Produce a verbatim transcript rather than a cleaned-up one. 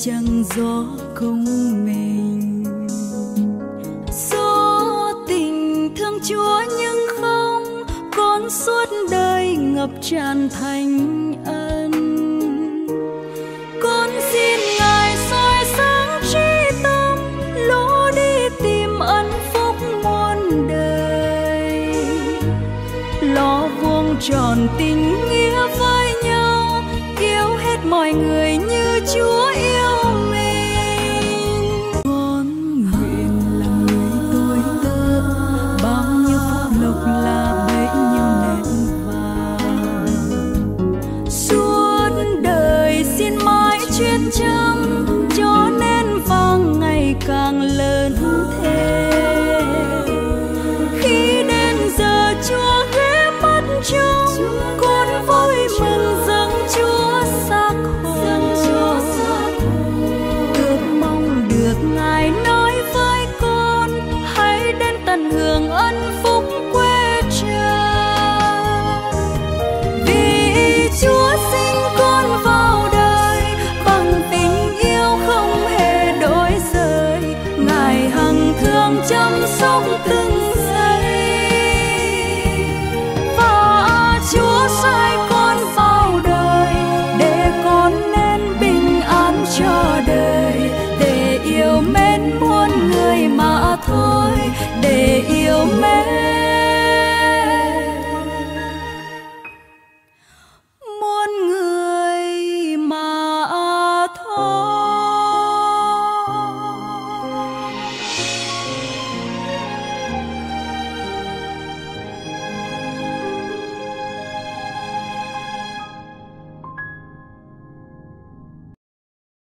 chẳng gió không mình. Gió tình thương Chúa nhưng không con suốt đời ngập tràn thành ân. Con xin Ngài soi sáng trí tâm, lối đi tìm ân phúc muôn đời. Lo vuông tròn tình